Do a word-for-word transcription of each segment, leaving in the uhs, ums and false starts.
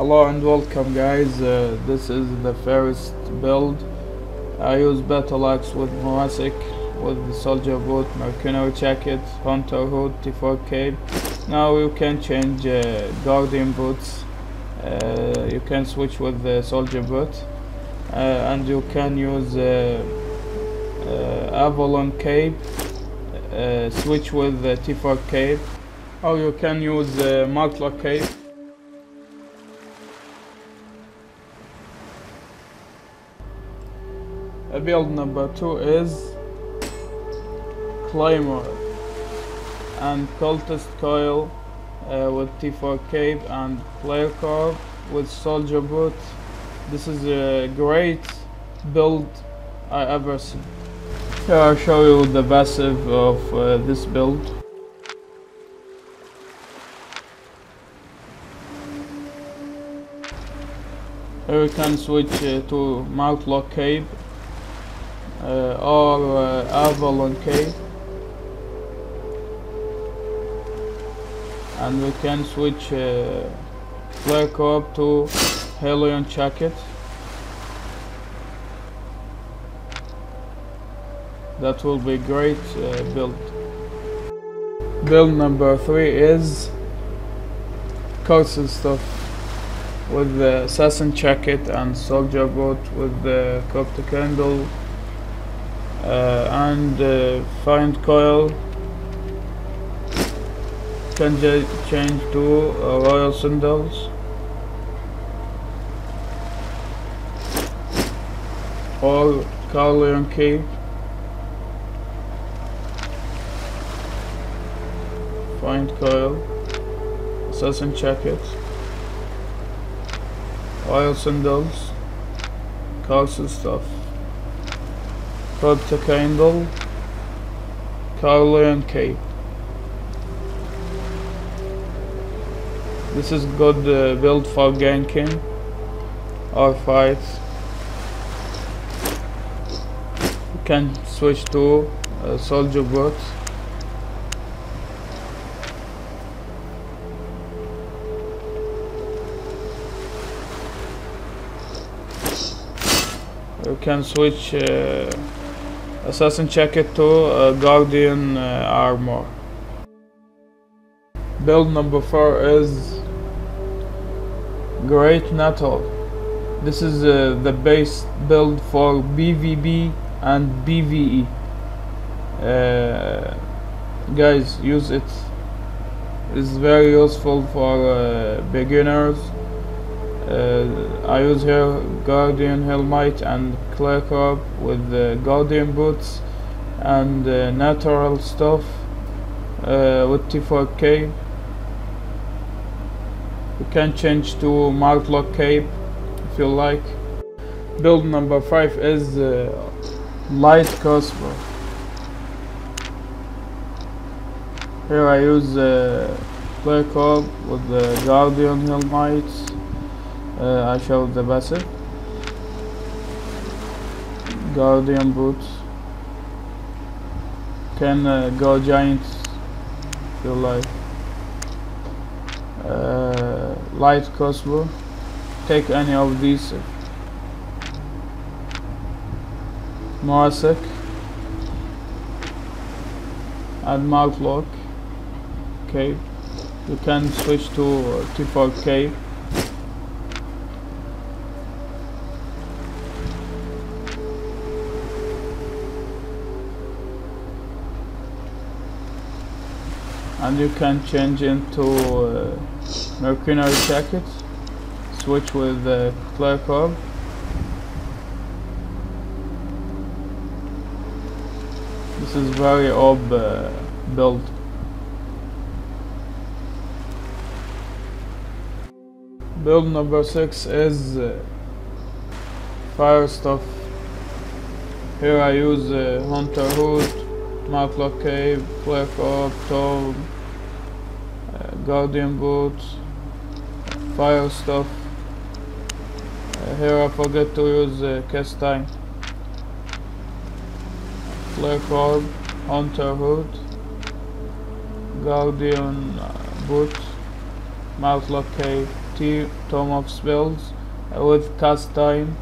Hello and welcome guys, uh, this is the first build. I use battle axe with Morassic, with the soldier boot, mercenary jacket, hunter hood, T four cape. Now you can change uh, guardian boots, uh, you can switch with the soldier boot, uh, and you can use uh, uh, Avalon cape, uh, switch with the T four cape, or you can use uh, Marklock cape. Build number two is Claymore and Cultist Coil uh, with T four cape and Player Corp with soldier boot. This is a great build I ever seen. Here I'll show you the passive of uh, this build. Here we can switch uh, to Marklock cape. Uh, or uh, Avalon cape, and we can switch uh, Player Corp to Hellion jacket. That will be great uh, build. Build number three is Cursed Stuff with the assassin jacket and soldier boot with the copter candle. Uh, and uh, find coil can change to uh, royal sandals or Caerleon cape. Find coil, assassin jacket, royal sandals, Cursed Stuff, Copter Candle, Caerleon cape. This is good uh, build for ganking or fights. You can switch to uh, soldier boot. You can switch uh, assassin jacket to uh, guardian uh, armor. Build number four is Great Nettle. This is uh, the base build for B V B and B V E. Uh, guys, use it. It's very useful for uh, beginners. Uh, I use here Guardian Helmet and Clay Cup with the Guardian Boots and uh, Natural Stuff uh, with T four cape. You can change to Marklock cape if you like. Build number five is uh, Light Crossbow. Here I use uh, Clay Cup with the Guardian Helmet. Uh, I showed the passive, guardian boots, can uh, go giants if you like, uh, light crossbow, take any of these, Marsek and Marklock cape. You can switch to uh, T four cape. And you can change into uh, mercenary jacket, switch with the uh, Player Corp, this is very O B uh, build. Build number six is uh, Fire Stuff. Here I use uh, Hunter Hood, Matlock cape, Player Corp, Tome, uh, Guardian Boots, Fire Stuff. Uh, here I forget to use uh, Cast Time. Player Corp, Hunter Hood, Guardian uh, Boots, Matlock cape, fifty Tome of Spells with cast time.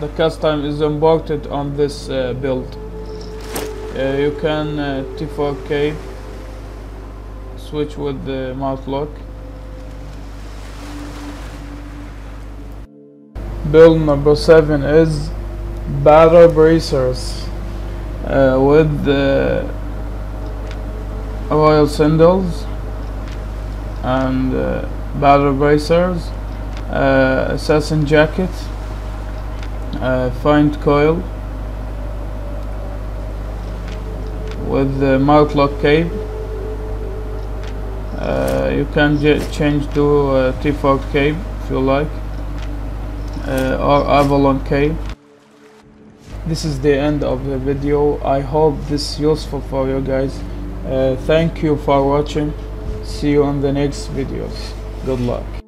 The cast time is important on this uh, build. Uh, you can uh, T four K switch with the Marklock. Build number seven is Battle Bracers uh, with the Royal Sandals and uh, Battle Bracers, uh, Assassin Jacket, uh, Find Coil with the Marklock Cape. Uh, you can change to uh, T four Cape if you like, uh, or Avalon Cape. This is the end of the video. I hope this is useful for you guys. Uh, thank you for watching. See you on the next videos. Good luck.